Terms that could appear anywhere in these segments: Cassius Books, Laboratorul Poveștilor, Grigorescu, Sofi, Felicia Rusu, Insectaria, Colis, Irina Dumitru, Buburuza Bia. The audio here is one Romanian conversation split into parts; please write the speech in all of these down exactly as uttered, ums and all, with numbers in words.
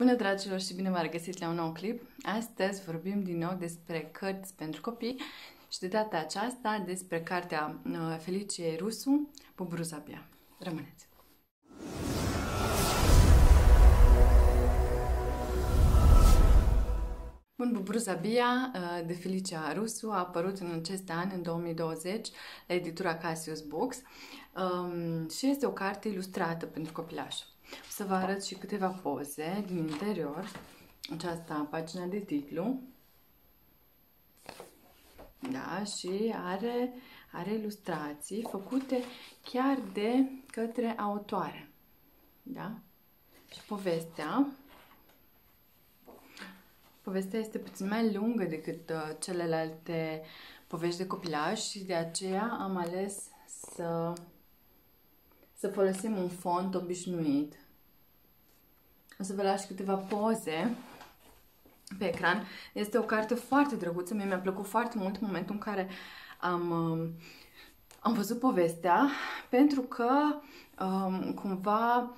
Bună, dragilor, și bine v-am regăsit la un nou clip! Astăzi vorbim din nou despre cărți pentru copii și de data aceasta despre cartea Feliciei Rusu, Buburuza Bia. Rămâneți! Bun, Buburuza Bia de Felicia Rusu a apărut în acest an, în două mii douăzeci, la editura Cassius Books și este o carte ilustrată pentru copilași. O să vă arăt și câteva poze din interior. Aceasta, pagina de titlu. Da, și are, are ilustrații făcute chiar de către autoare. Da? Și povestea. Povestea este puțin mai lungă decât uh, celelalte povești de copilaj și de aceea am ales să... să folosim un font obișnuit. O să vă las câteva poze pe ecran. Este o carte foarte drăguță, mie mi-a plăcut foarte mult momentul în care am, am văzut povestea, pentru că um, cumva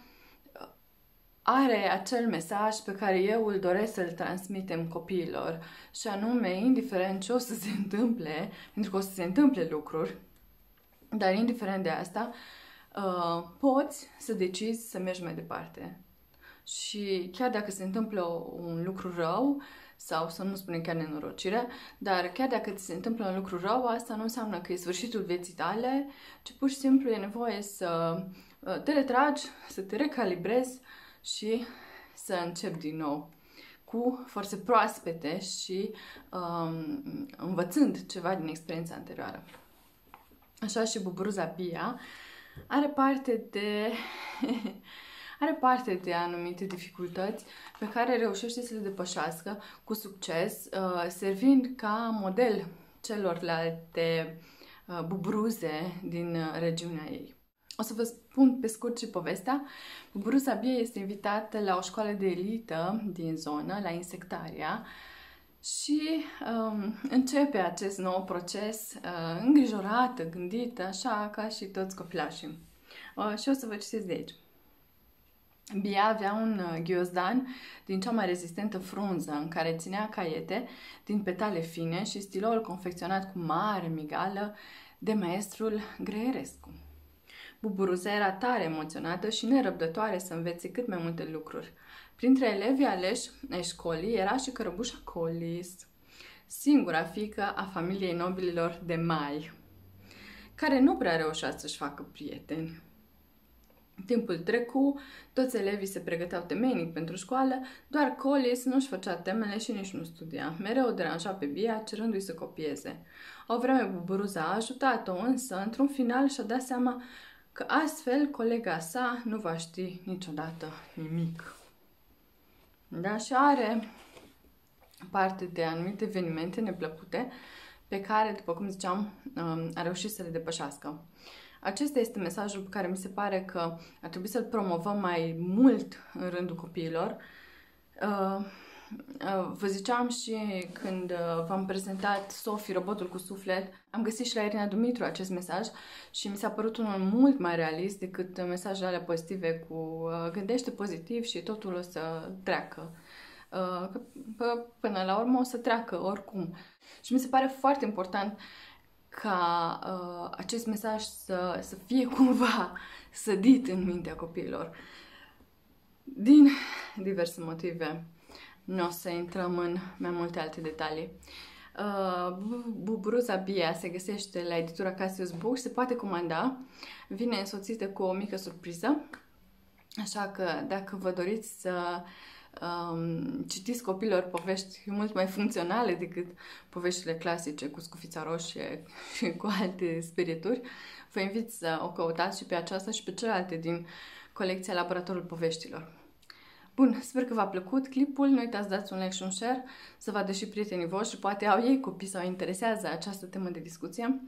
are acel mesaj pe care eu îl doresc să-l transmitem copiilor și anume, indiferent ce o să se întâmple, pentru că o să se întâmple lucruri, dar indiferent de asta, Uh, poți să decizi să mergi mai departe. Și chiar dacă se întâmplă un lucru rău, sau să nu spunem chiar nenorocire, dar chiar dacă ți se întâmplă un lucru rău, asta nu înseamnă că e sfârșitul vieții tale, ci pur și simplu e nevoie să te retragi, să te recalibrezi și să începi din nou cu forțe proaspete și uh, învățând ceva din experiența anterioară. Așa și Buburuza Bia Are parte de are parte de anumite dificultăți pe care reușește să le depășească cu succes, uh, servind ca model celorlalte uh, bubruze din uh, regiunea ei. O să vă spun pe scurt și povestea. Buburuza Bia este invitată la o școală de elită din zonă, la Insectaria, și um, începe acest nou proces uh, îngrijorată, gândită, așa ca și toți copilașii. Uh, și o să vă citesc de aici. Bia avea un uh, ghiozdan din cea mai rezistentă frunză, în care ținea caiete din petale fine și stiloul confecționat cu mare migală de maestrul Grigorescu. Buburuza era tare emoționată și nerăbdătoare să învețe cât mai multe lucruri. Printre elevii aleși ai școlii era și cărăbușa Colis, singura fiică a familiei nobililor de mai, care nu prea reușea să-și facă prieteni. Timpul trecu, toți elevii se pregăteau temeinic pentru școală, doar Colis nu-și făcea temele și nici nu studia. Mereu o deranja pe Bia, cerându-i să copieze. O vreme Buburuza a ajutat-o, însă într-un final și-a dat seama că astfel colega sa nu va ști niciodată nimic. Da, și are parte de anumite evenimente neplăcute pe care, după cum ziceam, a reușit să le depășească. Acesta este mesajul pe care mi se pare că ar trebui să-l promovăm mai mult în rândul copiilor. Vă ziceam și când v-am prezentat Sofi, robotul cu suflet, am găsit și la Irina Dumitru acest mesaj și mi s-a părut unul mult mai realist decât mesajele alea pozitive cu gândește pozitiv și totul o să treacă. Până la urmă o să treacă oricum. Și mi se pare foarte important ca uh, acest mesaj să, să fie cumva sădit în mintea copiilor. Din diverse motive, nu o să intrăm în mai multe alte detalii. Uh, Buburuza Bia se găsește la editura Cassius Books, se poate comanda, vine însoțită cu o mică surpriză, așa că dacă vă doriți să Um, citiți copiilor povești mult mai funcționale decât poveștile clasice cu scufița roșie și cu alte sperieturi, vă invit să o căutați și pe aceasta și pe celelalte din colecția Laboratorul Poveștilor. Bun, sper că v-a plăcut clipul, nu uitați să dați un like și un share, să vadă și prietenii voștri, poate au ei copii sau interesează această temă de discuție.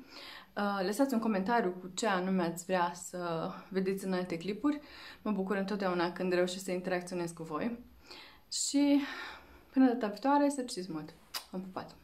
Uh, lăsați un comentariu cu ce anume ați vrea să vedeți în alte clipuri, mă bucur întotdeauna când reușesc să interacționez cu voi. Și până data viitoare, să citiți mult! Am pupat!